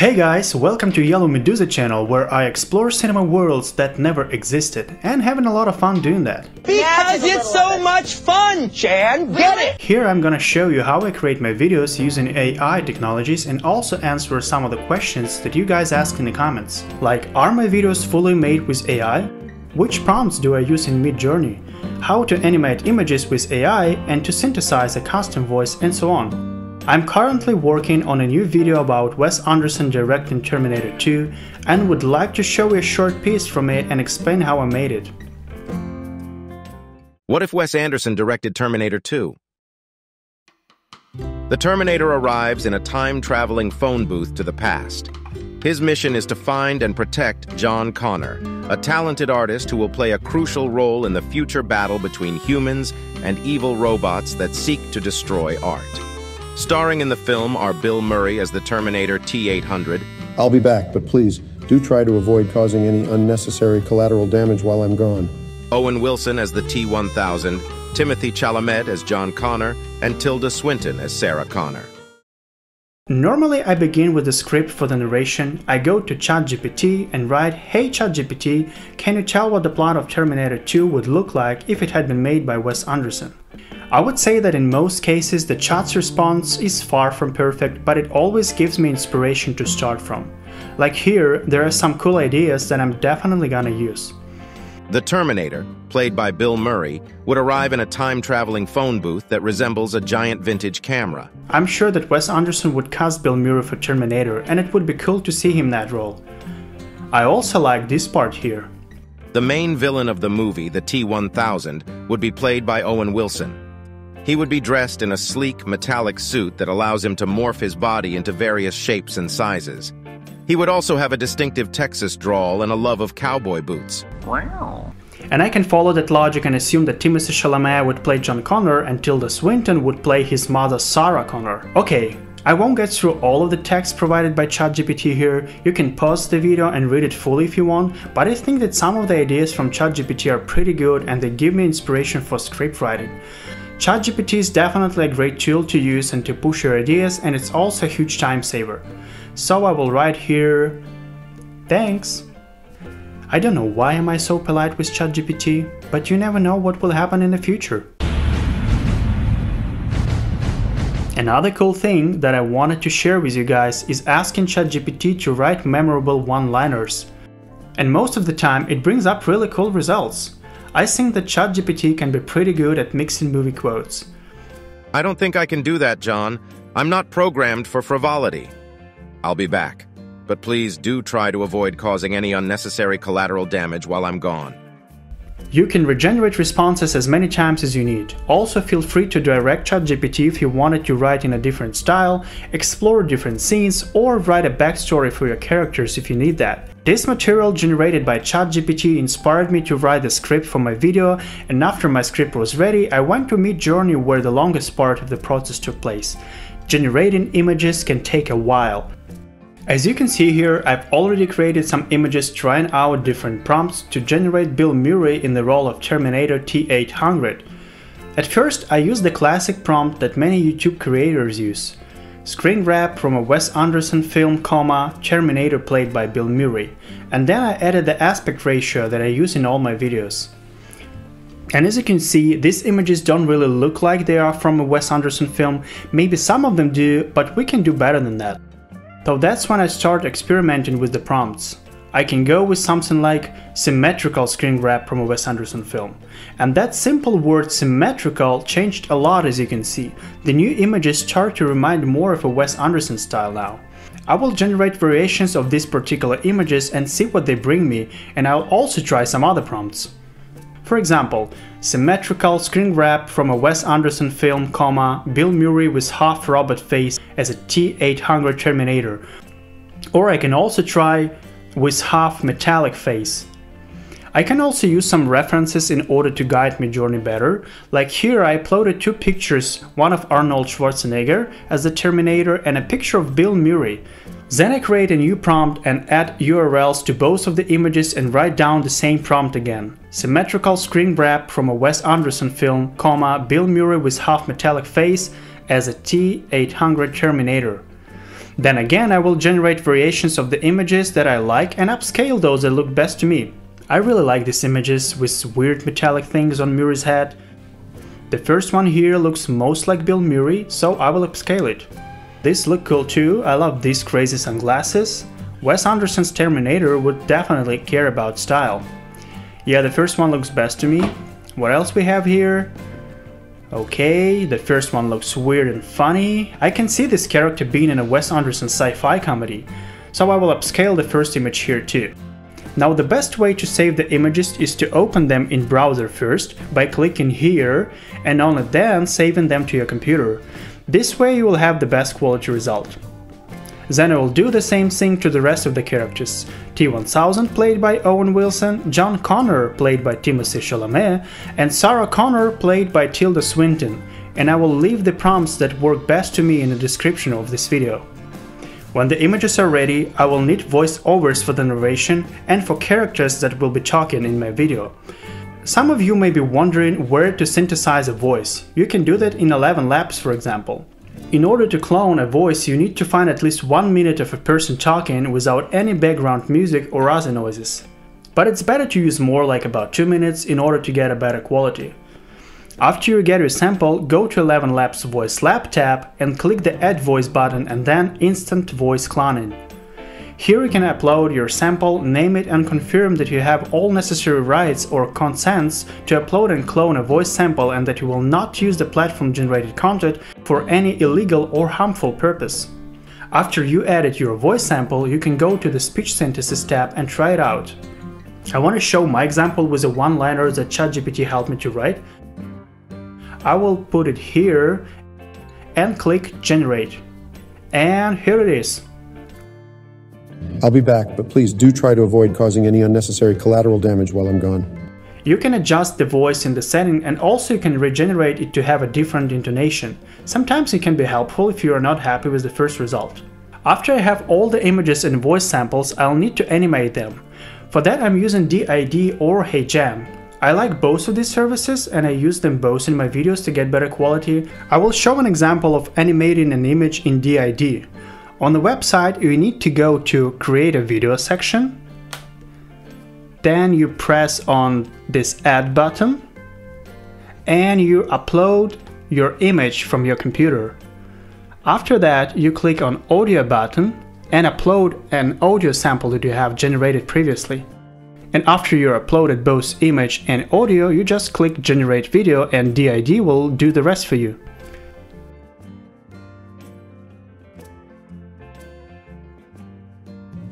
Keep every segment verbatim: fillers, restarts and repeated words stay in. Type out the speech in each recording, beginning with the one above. Hey guys, welcome to Yellow Medusa channel, where I explore cinema worlds that never existed, and having a lot of fun doing that. Because it's so much fun, Chan! Get it! Here I'm gonna show you how I create my videos using A I technologies and also answer some of the questions that you guys ask in the comments. Like, are my videos fully made with A I? Which prompts do I use in Midjourney? How to animate images with A I and to synthesize a custom voice and so on. I'm currently working on a new video about Wes Anderson directing Terminator two and would like to show you a short piece from it and explain how I made it. What if Wes Anderson directed Terminator two? The Terminator arrives in a time-traveling phone booth to the past. His mission is to find and protect John Connor, a talented artist who will play a crucial role in the future battle between humans and evil robots that seek to destroy art. Starring in the film are Bill Murray as the Terminator T eight hundred. I'll be back, but please, do try to avoid causing any unnecessary collateral damage while I'm gone. Owen Wilson as the T one thousand, Timothée Chalamet as John Connor, and Tilda Swinton as Sarah Connor. Normally I begin with the script for the narration. I go to ChatGPT and write, "Hey ChatGPT, can you tell what the plot of Terminator two would look like if it had been made by Wes Anderson?" I would say that in most cases the chat's response is far from perfect, but it always gives me inspiration to start from. Like here, there are some cool ideas that I'm definitely gonna use. The Terminator, played by Bill Murray, would arrive in a time-traveling phone booth that resembles a giant vintage camera. I'm sure that Wes Anderson would cast Bill Murray for Terminator, and it would be cool to see him in that role. I also like this part here. The main villain of the movie, the T one thousand, would be played by Owen Wilson. He would be dressed in a sleek, metallic suit that allows him to morph his body into various shapes and sizes. He would also have a distinctive Texas drawl and a love of cowboy boots. Wow. And I can follow that logic and assume that Timothée Chalamet would play John Connor and Tilda Swinton would play his mother Sarah Connor. Okay, I won't get through all of the text provided by ChatGPT here. You can pause the video and read it fully if you want, but I think that some of the ideas from ChatGPT are pretty good and they give me inspiration for script writing. ChatGPT is definitely a great tool to use and to push your ideas, and it's also a huge time saver. So I will write here, "Thanks." I don't know why am I so polite with ChatGPT, but you never know what will happen in the future. Another cool thing that I wanted to share with you guys is asking ChatGPT to write memorable one-liners. And most of the time it brings up really cool results. I think that ChatGPT can be pretty good at mixing movie quotes. "I don't think I can do that, John. I'm not programmed for frivolity. I'll be back, but please do try to avoid causing any unnecessary collateral damage while I'm gone." You can regenerate responses as many times as you need. Also, feel free to direct ChatGPT if you wanted to write in a different style, explore different scenes, or write a backstory for your characters if you need that. This material generated by ChatGPT inspired me to write the script for my video, and after my script was ready, I went to Midjourney, where the longest part of the process took place. Generating images can take a while. As you can see here, I've already created some images trying out different prompts to generate Bill Murray in the role of Terminator T eight hundred. At first, I used the classic prompt that many YouTube creators use. Screen grab from a Wes Anderson film, comma, Terminator played by Bill Murray. And then I added the aspect ratio that I use in all my videos. And as you can see, these images don't really look like they are from a Wes Anderson film. Maybe some of them do, but we can do better than that. So that's when I start experimenting with the prompts. I can go with something like symmetrical screen grab from a Wes Anderson film. And that simple word symmetrical changed a lot, as you can see. The new images start to remind more of a Wes Anderson style now. I will generate variations of these particular images and see what they bring me, and I'll also try some other prompts. For example, symmetrical screen grab from a Wes Anderson film, comma, Bill Murray with half robot face as a T eight hundred Terminator. Or I can also try with half metallic face. I can also use some references in order to guide Midjourney better. Like here I uploaded two pictures, one of Arnold Schwarzenegger as the Terminator and a picture of Bill Murray. Then I create a new prompt and add U R Ls to both of the images and write down the same prompt again. Symmetrical screen grab from a Wes Anderson film, comma, Bill Murray with half metallic face as a T eight hundred Terminator. Then again, I will generate variations of the images that I like and upscale those that look best to me. I really like these images with weird metallic things on Murray's head. The first one here looks most like Bill Murray, so I will upscale it. This look cool too, I love these crazy sunglasses. Wes Anderson's Terminator would definitely care about style. Yeah, the first one looks best to me. What else we have here? Okay, the first one looks weird and funny. I can see this character being in a Wes Anderson sci-fi comedy, so I will upscale the first image here too. Now the best way to save the images is to open them in browser first by clicking here and only then saving them to your computer. This way you will have the best quality result. Then I will do the same thing to the rest of the characters. T one thousand played by Owen Wilson, John Connor played by Timothée Chalamet, and Sarah Connor played by Tilda Swinton, and I will leave the prompts that work best to me in the description of this video. When the images are ready, I will need voice-overs for the narration and for characters that will be talking in my video. Some of you may be wondering where to synthesize a voice. You can do that in ElevenLabs, for example. In order to clone a voice, you need to find at least one minute of a person talking without any background music or other noises. But it's better to use more, like about two minutes, in order to get a better quality. After you get your sample, go to ElevenLabs Voice Lab tab and click the Add Voice button and then Instant Voice Cloning. Here you can upload your sample, name it and confirm that you have all necessary rights or consents to upload and clone a voice sample and that you will not use the platform-generated content for any illegal or harmful purpose. After you edit your voice sample, you can go to the Speech Synthesis tab and try it out. I want to show my example with a one-liner that ChatGPT helped me to write. I will put it here and click Generate. And here it is. I'll be back, but please do try to avoid causing any unnecessary collateral damage while I'm gone. You can adjust the voice in the setting and also you can regenerate it to have a different intonation. Sometimes it can be helpful if you are not happy with the first result. After I have all the images and voice samples, I'll need to animate them. For that I'm using D I D or HeyGen. I like both of these services and I use them both in my videos to get better quality. I will show an example of animating an image in D I D. On the website you need to go to Create a Video section. Then you press on this Add button and you upload your image from your computer. After that you click on Audio button and upload an audio sample that you have generated previously. And after you uploaded both image and audio, you just click Generate Video and D I D will do the rest for you.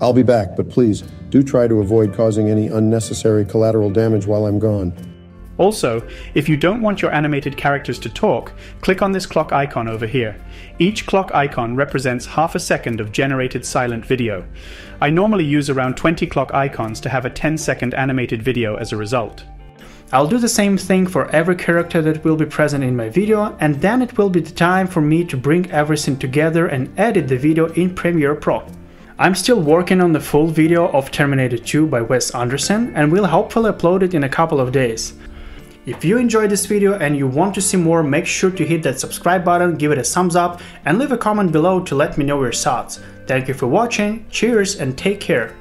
I'll be back, but please do try to avoid causing any unnecessary collateral damage while I'm gone. Also, if you don't want your animated characters to talk, click on this clock icon over here. Each clock icon represents half a second of generated silent video. I normally use around twenty clock icons to have a ten second animated video as a result. I'll do the same thing for every character that will be present in my video, and then it will be the time for me to bring everything together and edit the video in Premiere Pro. I'm still working on the full video of Terminator two by Wes Anderson and will hopefully upload it in a couple of days. If you enjoyed this video and you want to see more, make sure to hit that subscribe button, give it a thumbs up and leave a comment below to let me know your thoughts. Thank you for watching, cheers and take care!